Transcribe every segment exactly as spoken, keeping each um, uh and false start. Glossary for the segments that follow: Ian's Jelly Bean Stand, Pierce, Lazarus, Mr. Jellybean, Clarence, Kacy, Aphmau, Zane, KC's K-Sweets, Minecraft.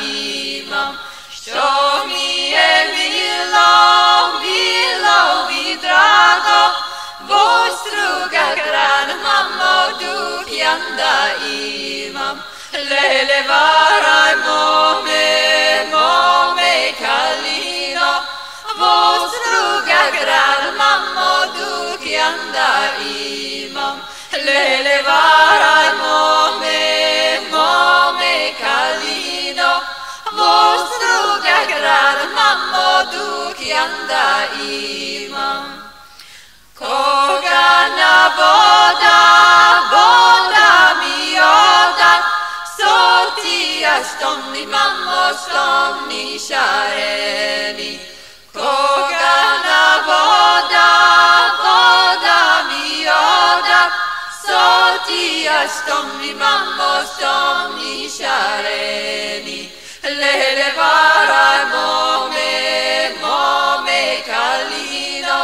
imam, što mi je bilo, bilo bi drago, vostruga gran mamo duk jam da imam, lele varaj mome, mome kalino, vostruga gran mamo duk jam da imam, lele varaj mome, mome kalino, vostruga gran mamo duk jam da imam. Koga na voda, voda mi odan, sortija što mi mamo, što mi šareni. Koga na voda, voda mi odan, sortija što mi mamo, što mi šareni. Lele varaj mome, mome kalino,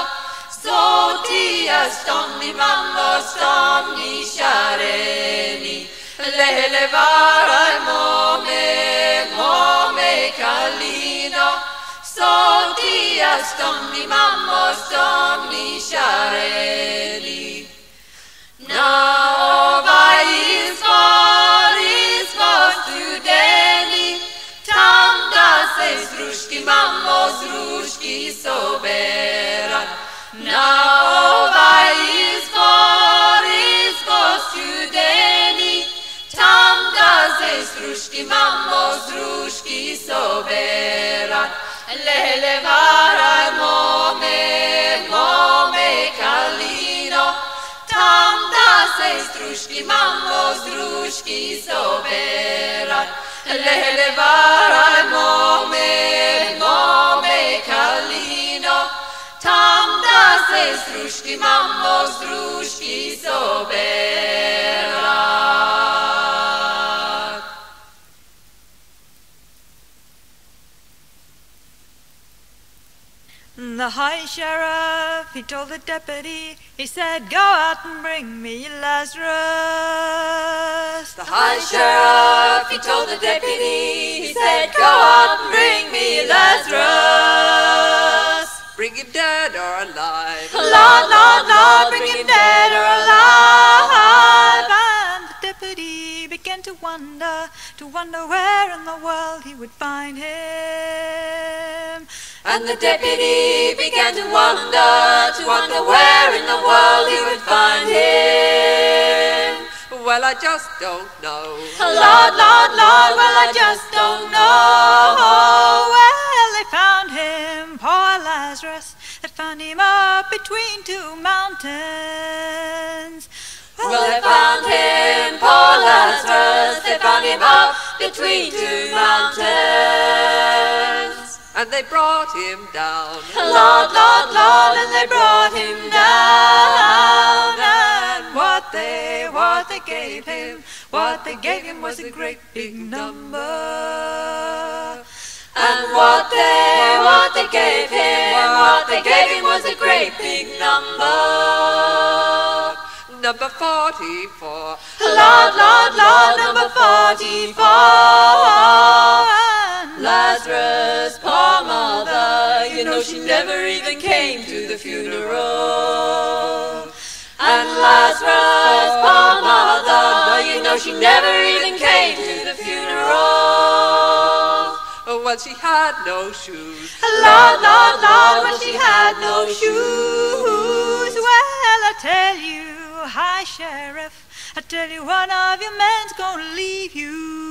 Sotija što mi mamo, što mi šareni, lele varaj mome, mome kalino. Sotija što mi mamo, što mi šareni. Na ovaj izvor, izvor studeni, tam da se s ruški mamo, s ruški sobera. Na ovaj izvor, izvor studeni, tam da se s ruški mamo, s ruški sobera. Lele varaj mome, mome kalino, tam da se s ruški mamo, s ruški sobera. Lele varaj mome, mome kalino, tam da se s ruški mamo, s ruški soberak. The high sheriff, he told the deputy, he said, go out and bring me Lazarus. The high sheriff, he told the deputy, he said, go out and bring me Lazarus. Bring him dead or alive. Lord, Lord, Lord, bring him dead or alive. And the deputy began to wonder, to wonder where in the world he would find him. And the deputy began to wonder, to wonder where in the world he would find him. Well, I just don't know. Lord, Lord, Lord, well, I just don't know. Well, they found him, poor Lazarus. They found him up between two mountains. Well, they found him, poor Lazarus. They found him up between two mountains. And they brought him down. Lord, Lord, Lord, and they brought him down. And what they, what they gave him, what they gave him was a great big number. And what they, what they gave him, what they gave him was a great big number. Number forty-four. Lord, Lord, Lord, number forty-four. Lazarus' poor mother, you know she never even came to the funeral. And Lazarus' poor mother, you know she never even came to the funeral. Well, she had no shoes. Lord, Lord, Lord, well, she had no shoes. Well, I tell you, high sheriff, I tell you, one of your men's gonna leave you.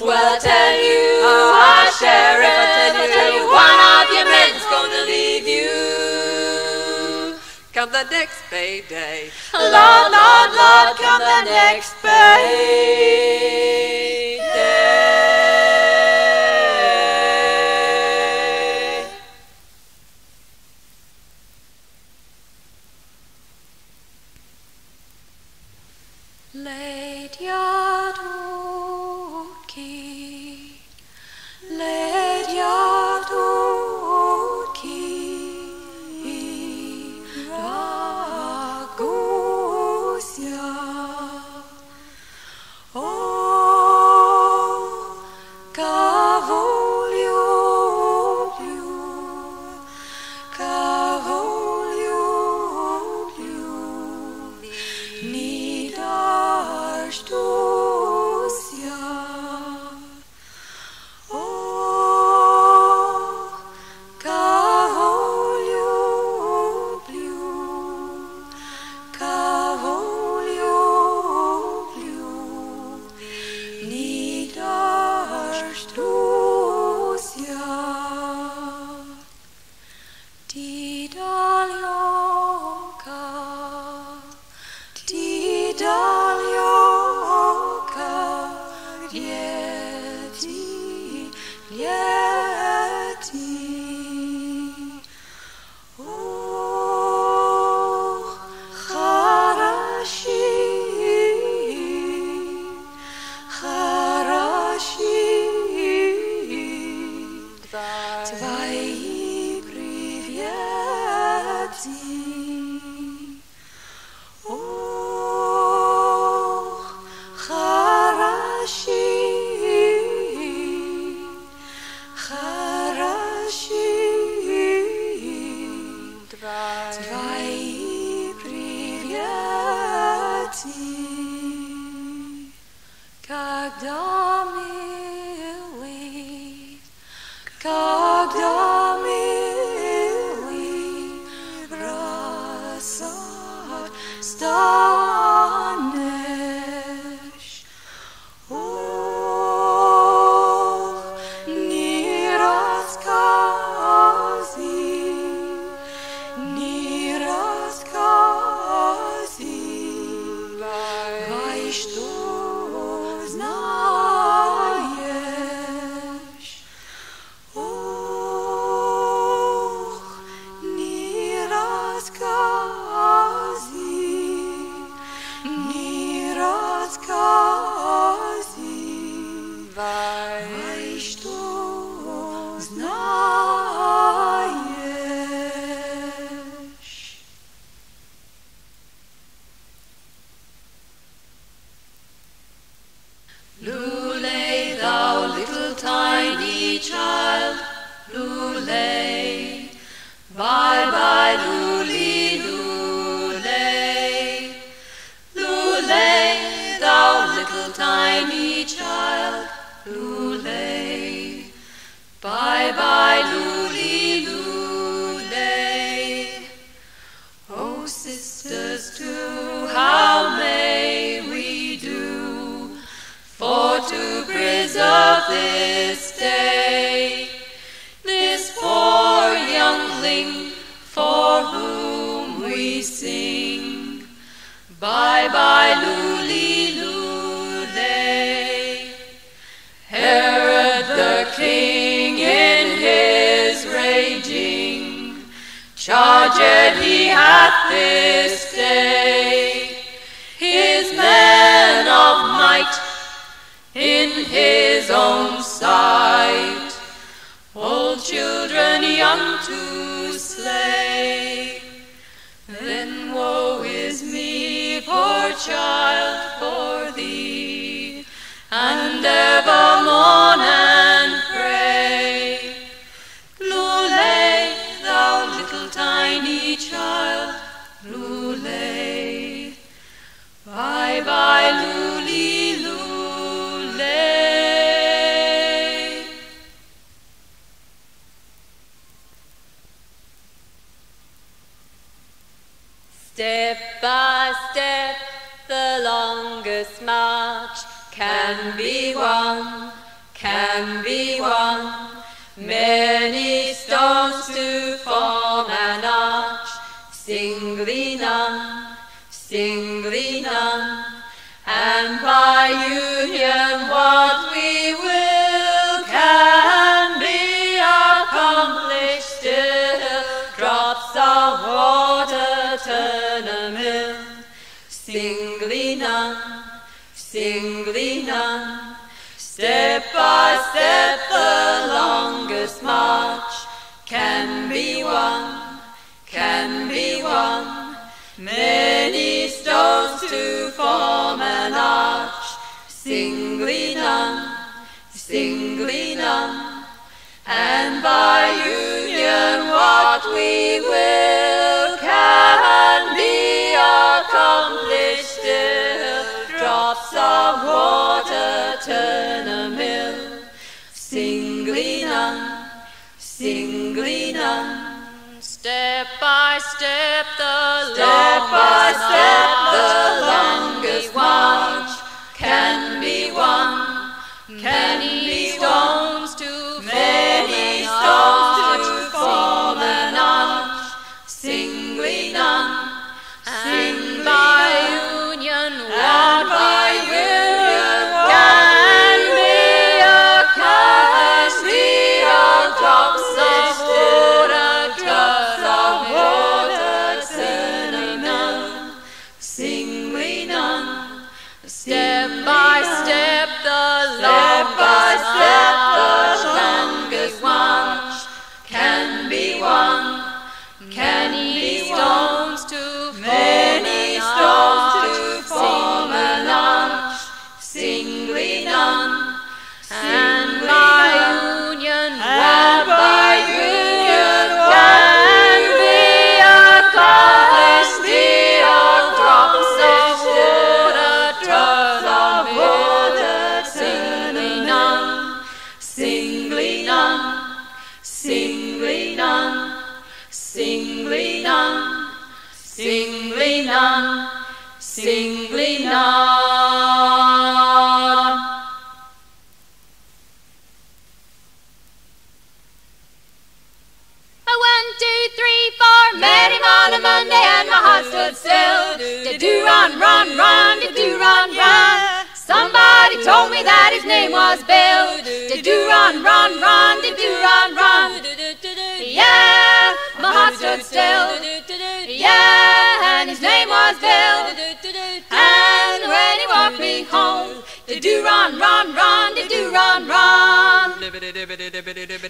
Well, I tell you, high sheriff, I tell you, one of your men's gonna leave you. Come the next payday. Lord, Lord, Lord, come the next payday. Late your door. Let your door key da gosia Can be won, can be won.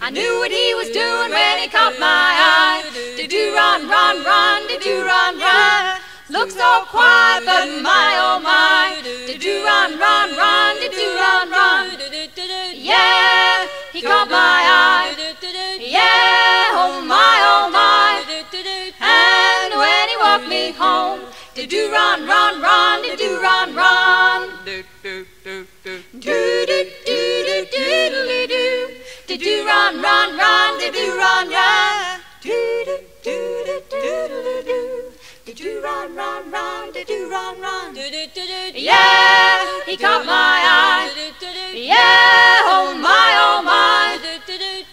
I knew what he was doing when he caught my eye. Did-do run, run, run, did-do run, run. Looks so quiet, but my oh my. Did-do run, run, run, did-do run, run. Yeah, he caught my eye. Yeah, oh my, oh my. And when he walked me home, did-do run, run, run, did-do run, run. Do-do-do-do-do-do-do-do. Do-do run, run, run, do-do run, run. Do-do-do-do-do-do-do. Do-do run, run, run, do-do run, run. Yeah, he caught my eye. Yeah, oh my, oh my.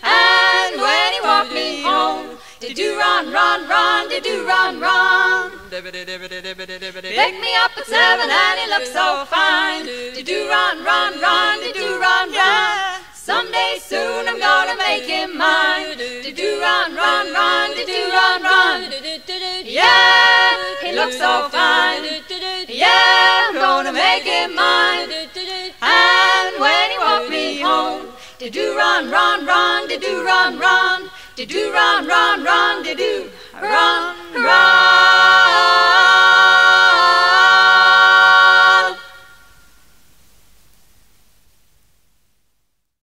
And when he walked me home, do-do run, run, run, do-do run, run. Picked me up at seven and he looked so fine. Do-do run, run, run, do-do run, run. Someday soon I'm gonna make him mine. Do-do run, run, run, do-do run, run. Yeah, he looks so fine. Yeah, I'm gonna make him mine. And when he walked me home, do-do run, run, run, do-do run, run. Do-do run, run, run, do-do run, run.